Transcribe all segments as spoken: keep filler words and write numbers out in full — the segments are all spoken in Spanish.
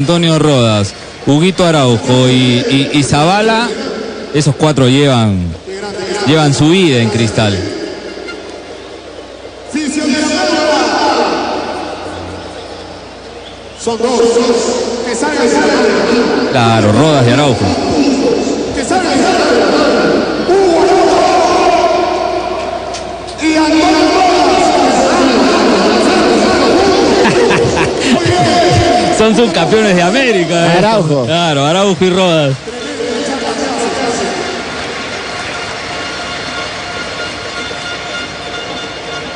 Antonio Rodas, Huguito Araujo y, y, y Zavala, esos cuatro llevan, llevan su vida en Cristal. Claro, Rodas y Araujo. Son subcampeones de América, ¿eh? Araujo. Claro, Araujo y Rodas.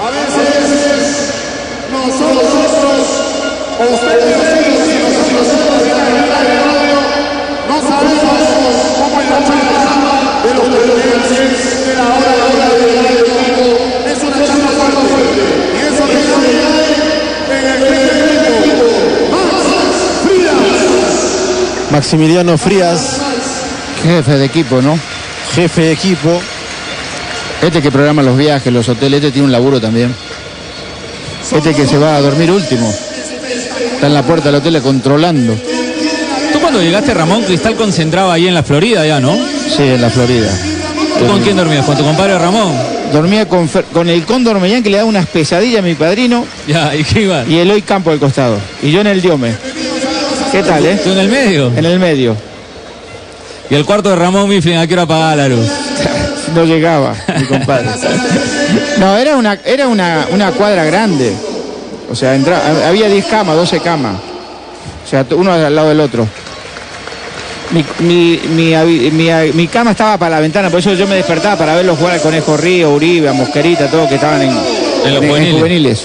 A veces nosotros, ustedes y nosotros en el no sabemos cómo es la charla de los presidentes de la hora de la hora de la hora de es una charla fuerte y eso que en el Maximiliano Frías, jefe de equipo, ¿no? Jefe de equipo. Este que programa los viajes, los hoteles, este tiene un laburo también. Este que se va a dormir último. Está en la puerta del hotel controlando. Tú cuando llegaste, Ramón, Cristal concentraba ahí en la Florida ya, ¿no? Sí, en la Florida. ¿Tú con quién dormías? ¿Con tu compadre Ramón? Dormía con, Fer, con el Cóndor Mellán, que le daba unas pesadillas a mi padrino. Ya, ¿y qué iba? Y Eloy Campo al costado. Y yo en el Diome. ¿Qué tal, eh? ¿Tú en el medio? En el medio. ¿Y el cuarto de Ramón Mifflin a qué hora apagaba la luz? No llegaba, mi compadre. No, era una, era una, una cuadra grande. O sea, entra, había diez camas, doce camas. O sea, uno al lado del otro. Mi, mi, mi, mi, mi cama estaba para la ventana, por eso yo me despertaba para verlos jugar al Conejo Río, Uribe, a Mosquerita, todos que estaban en, en, los en, juveniles. en juveniles.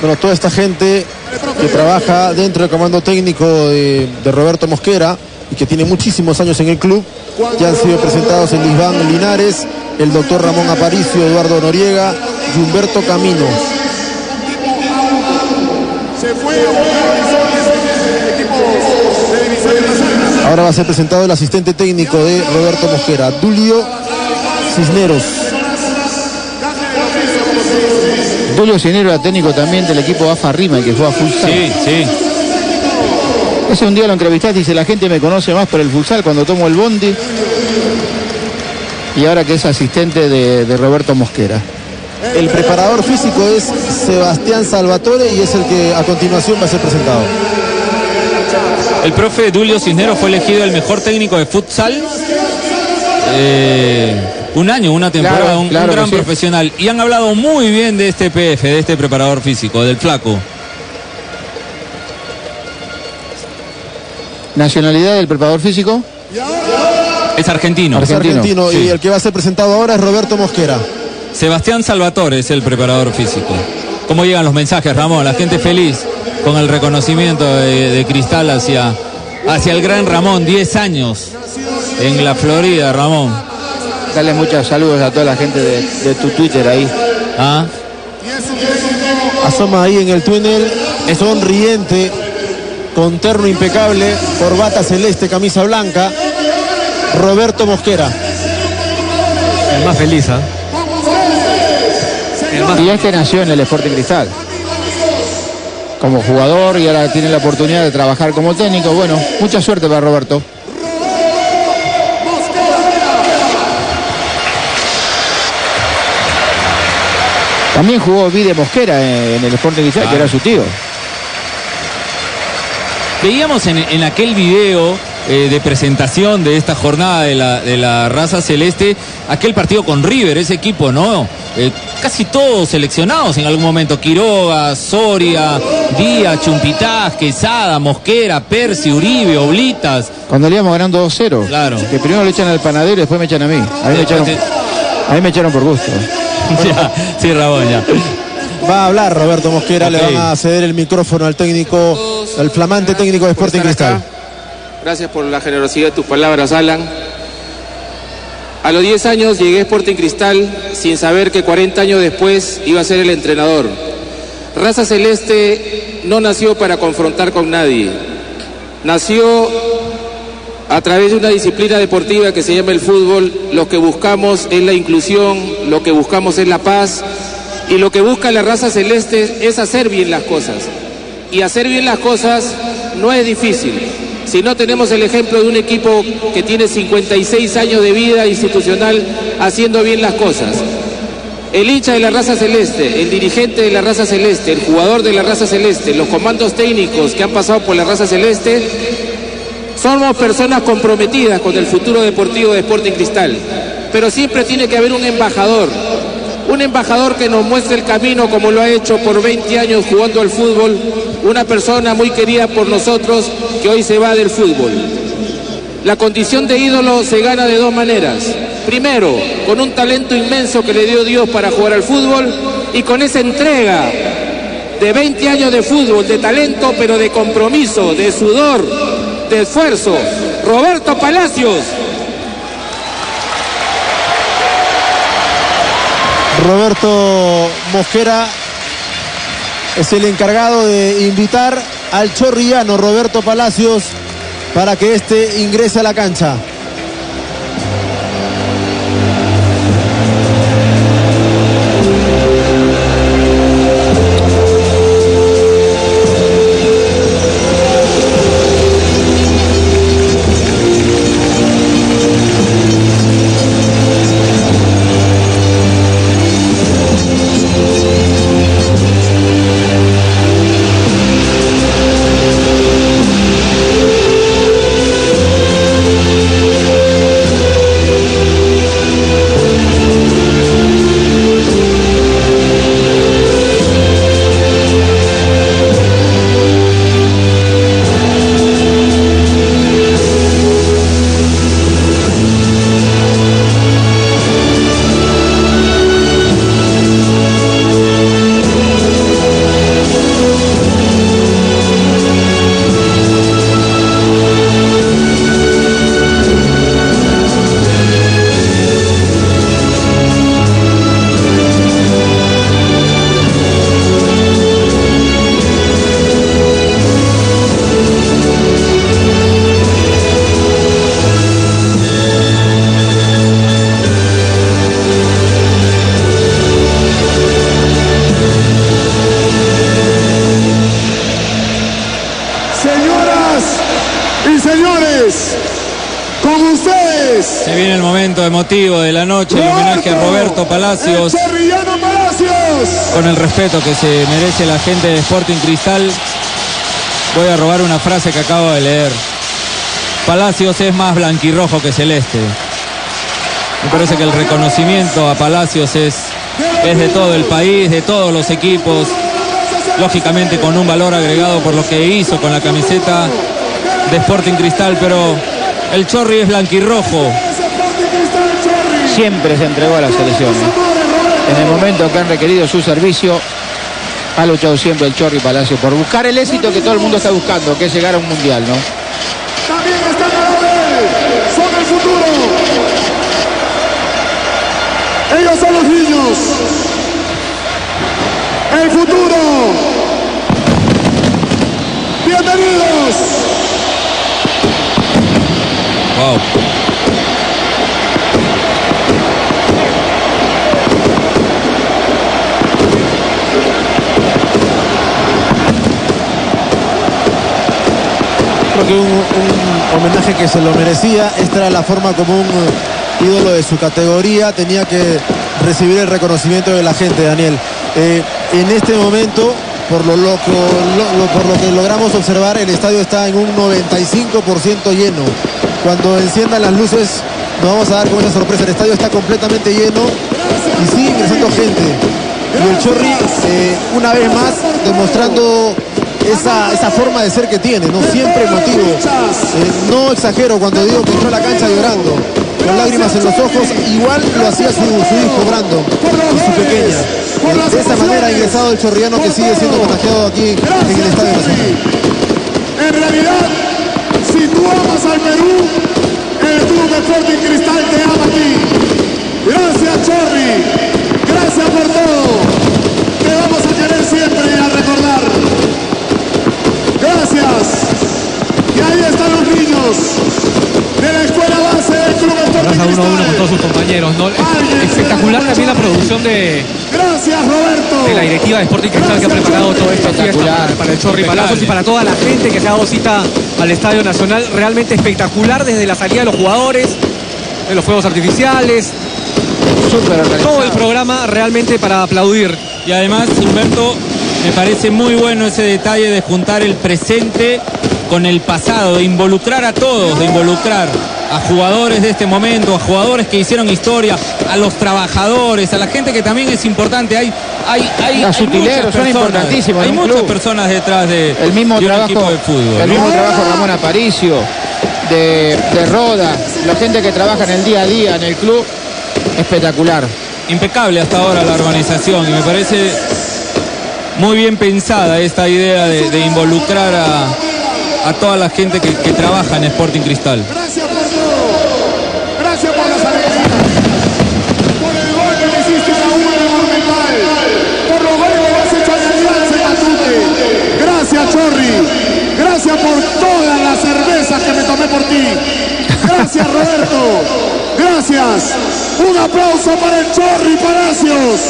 Bueno, toda esta gente que trabaja dentro del comando técnico de, de Roberto Mosquera y que tiene muchísimos años en el club, ya han sido presentados en Lisbán, Linares, el doctor Ramón Aparicio, Eduardo Noriega y Humberto Camino. Ahora va a ser presentado el asistente técnico de Roberto Mosquera, Julio Cisneros. Julio Cisneros era técnico también del equipo A F A Rima, que juega futsal. Sí, sí. Hace un día lo entrevistaste y dice, la gente me conoce más por el futsal cuando tomo el bondi. Y ahora que es asistente de, de Roberto Mosquera. El preparador físico es Sebastián Salvatore y es el que a continuación va a ser presentado. El profe Julio Cisneros fue elegido el mejor técnico de futsal. Eh... Un año, una temporada, claro, un, claro un gran sí. profesional. Y han hablado muy bien de este P F, de este preparador físico, del flaco. ¿Nacionalidad del preparador físico? Es argentino. Es argentino, sí. Y el que va a ser presentado ahora es Roberto Mosquera. Sebastián Salvatore es el preparador físico. ¿Cómo llegan los mensajes, Ramón? La gente feliz con el reconocimiento de, de Cristal hacia, hacia el gran Ramón. diez años en la Florida, Ramón. Dale muchos saludos a toda la gente de, de tu Twitter ahí. ¿Ah? Asoma ahí en el túnel, sonriente, con terno impecable, corbata celeste, camisa blanca, Roberto Mosquera. El más feliz, ¿ah? ¿eh? Y este nació en el Sporting Cristal. Como jugador y ahora tiene la oportunidad de trabajar como técnico. Bueno, mucha suerte para Roberto. También jugó Vide Mosquera en el Sporting Cristal, ah. que era su tío. Veíamos en, en aquel video eh, de presentación de esta jornada de la, de la raza celeste, aquel partido con River, ese equipo, ¿no? Eh, casi todos seleccionados en algún momento. Quiroga, Soria, Díaz, Chumpitaz, Quesada, Mosquera, Percy, Uribe, Oblitas. Cuando le íbamos ganando dos cero. Claro. Que primero le echan al panadero y después me echan a mí. A mí me echaron, a mí me echaron por gusto. Bueno, ya, sí, Ramón, ya. Va a hablar Roberto Mosquera, okay. Le van a ceder el micrófono al técnico, al flamante técnico de Sporting Cristal. Acá. Gracias por la generosidad de tus palabras, Alan. A los diez años llegué a Sporting Cristal sin saber que cuarenta años después iba a ser el entrenador. Raza Celeste no nació para confrontar con nadie. Nació a través de una disciplina deportiva que se llama el fútbol. Lo que buscamos es la inclusión, lo que buscamos es la paz Y lo que busca la raza celeste es hacer bien las cosas. Y hacer bien las cosas no es difícil. Si no, tenemos el ejemplo de un equipo que tiene cincuenta y seis años de vida institucional haciendo bien las cosas. El hincha de la raza celeste, el dirigente de la raza celeste, el jugador de la raza celeste, los comandos técnicos que han pasado por la raza celeste, somos personas comprometidas con el futuro deportivo de Sporting Cristal. Pero siempre tiene que haber un embajador. Un embajador que nos muestre el camino, como lo ha hecho por veinte años jugando al fútbol, una persona muy querida por nosotros que hoy se va del fútbol. La condición de ídolo se gana de dos maneras. Primero, con un talento inmenso que le dio Dios para jugar al fútbol, y con esa entrega de veinte años de fútbol, de talento, pero de compromiso, de sudor, de esfuerzo. Roberto Palacios. Roberto Mosquera es el encargado de invitar al chorrillano Roberto Palacios para que este ingrese a la cancha. Motivo de la noche, el homenaje a Roberto Palacios, con el respeto que se merece la gente de Sporting Cristal. Voy a robar una frase que acabo de leer. Palacios es más blanquirrojo que celeste. Me parece que el reconocimiento a Palacios es, es de todo el país, de todos los equipos, lógicamente con un valor agregado por lo que hizo con la camiseta de Sporting Cristal, pero el Chorri es blanquirrojo. Siempre se entregó a la selección. En el momento que han requerido su servicio, ha luchado siempre el Chorri Palacio por buscar el éxito que todo el mundo está buscando, que es llegar a un mundial, ¿no? También están a la vez, son el futuro. Ellos son los niños. El futuro. Bienvenidos. Wow. Creo que un, un homenaje que se lo merecía. Esta era la forma como un ídolo de su categoría tenía que recibir el reconocimiento de la gente, Daniel. Eh, en este momento, por lo, loco, lo, por lo que logramos observar, el estadio está en un noventa y cinco por ciento lleno. Cuando enciendan las luces nos vamos a dar con esa sorpresa. El estadio está completamente lleno y sigue ingresando gente. Y el Chorri, eh, una vez más, demostrando Esa, esa forma de ser que tiene, ¿no? Siempre emotivo. Eh, no exagero cuando digo que entró a la cancha llorando, con lágrimas en los ojos, igual lo hacía su, su hijo Brandon y su pequeña. De esa manera ha ingresado el chorrillano, que sigue siendo contagiado aquí en el Estadio Nacional. En realidad, si tú amas al Perú, el club de Sporting Cristal te ama a ti. Gracias, Chorri. Gracias por todo. Te vamos a querer siempre y a recordar. Gracias. Y ahí están los niños de la escuela base del club Sporting Cristal. uno a uno con todos sus compañeros, ¿no? Espectacular también la producción de... Gracias, Roberto. de la directiva de Sporting Cristal que ha preparado toda esta fiesta para el Chorri Palacios y para toda la gente que se ha dado cita al Estadio Nacional. Realmente espectacular desde la salida de los jugadores, de los fuegos artificiales, todo el programa realmente para aplaudir. Y además, Humberto, me parece muy bueno ese detalle de juntar el presente con el pasado, de involucrar a todos, de involucrar a jugadores de este momento, a jugadores que hicieron historia, a los trabajadores, a la gente que también es importante. Hay, hay, hay, los hay utileros personas, son importantísimos. Hay muchas club. personas detrás de, el mismo de trabajo, un equipo de fútbol. El ¿no? mismo trabajo de Ramón Aparicio, de, de Rodas, la gente que trabaja en el día a día en el club. Espectacular. Impecable hasta ahora la organización y me parece muy bien pensada esta idea de, de involucrar a, a toda la gente que, que trabaja en Sporting Cristal. Gracias por todo. Gracias por las alegrías. Por el gol que le hiciste a uno en Monumental. Por los goles que has hecho a Lisbán, se Matute. Gracias, Chorri. Gracias por todas las cervezas que me tomé por ti. Gracias, Roberto. Gracias. Un aplauso para el Chorri Palacios.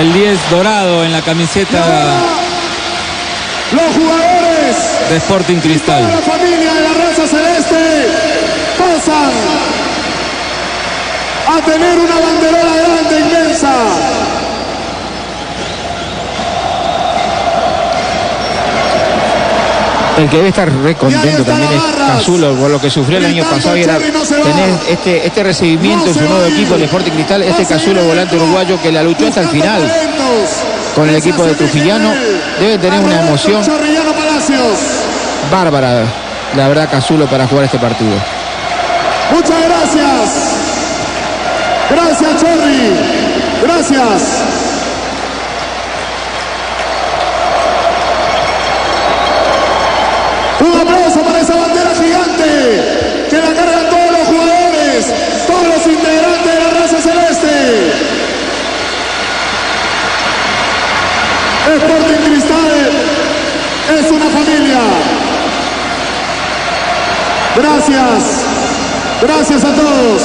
El diez dorado en la camiseta. Los jugadores de Sporting Cristal. Toda la familia de la raza celeste pasan a tener una banderola grande, inmensa. El que debe estar re contento también es Cazulo, por lo que sufrió el año pasado y era tener este, este recibimiento en su nuevo equipo de Sporting Cristal, este Cazulo, volante uruguayo que la luchó hasta el final con el equipo de Trujillano. Debe tener una emoción bárbara, la verdad, Cazulo, para jugar este partido. Muchas gracias. Gracias, Chorri. Gracias. Un aplauso para esa bandera gigante que la cargan todos los jugadores, todos los integrantes de la raza celeste. Sporting Cristal es una familia. Gracias, gracias a todos.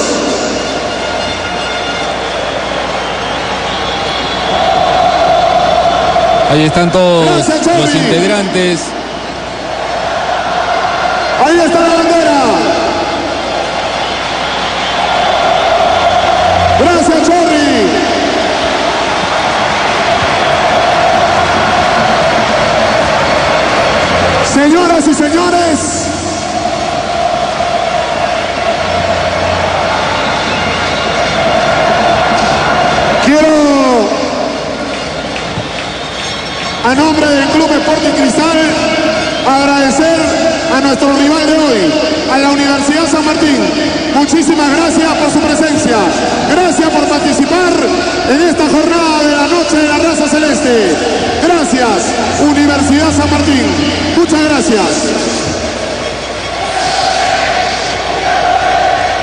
Ahí están todos gracias, los integrantes. Ahí está la bandera. Gracias, Chorri. Señoras y señores, quiero, a nombre del Club Sporting Cristal, agradecer a nuestro rival de hoy, a la Universidad San Martín. Muchísimas gracias por su presencia. Gracias por participar en esta jornada de la noche de la raza celeste. Gracias, Universidad San Martín. Muchas gracias.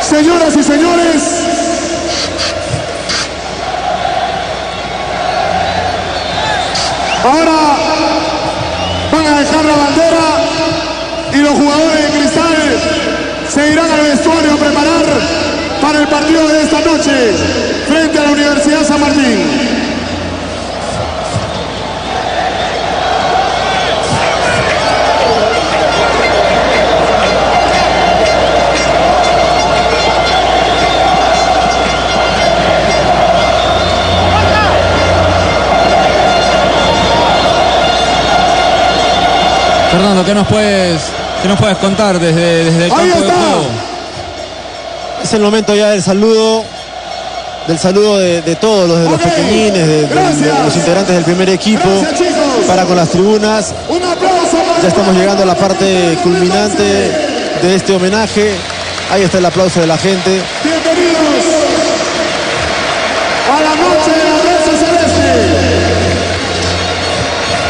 Señoras y señores, ahora van a dejar la bandera y los jugadores de Cristal se irán al vestuario a preparar para el partido de esta noche frente a la Universidad San Martín. Fernando, ¿qué nos puedes... ¿Qué nos puedes contar desde, desde el campo de juego? Es el momento ya del saludo, del saludo de, de todos los, de los okay. pequeñines, de, de, de los integrantes del primer equipo. Gracias, para con las tribunas. Ya estamos llegando a la parte culminante de este homenaje. Ahí está el aplauso de la gente. Bienvenidos a la noche de la raza celeste.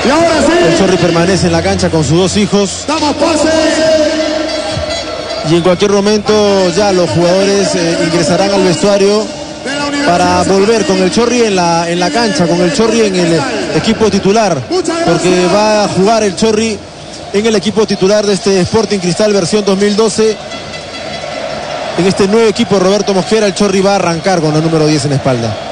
Y ahora sí, el Chorri permanece en la cancha con sus dos hijos. Damos pase. Y en cualquier momento ya los jugadores eh, ingresarán al vestuario para volver con el Chorri en la, en la cancha, con el Chorri en el equipo titular, porque va a jugar el Chorri en el equipo titular de este Sporting Cristal versión dos mil doce. En este nuevo equipo Roberto Mosquera, el Chorri va a arrancar con el número diez en espalda.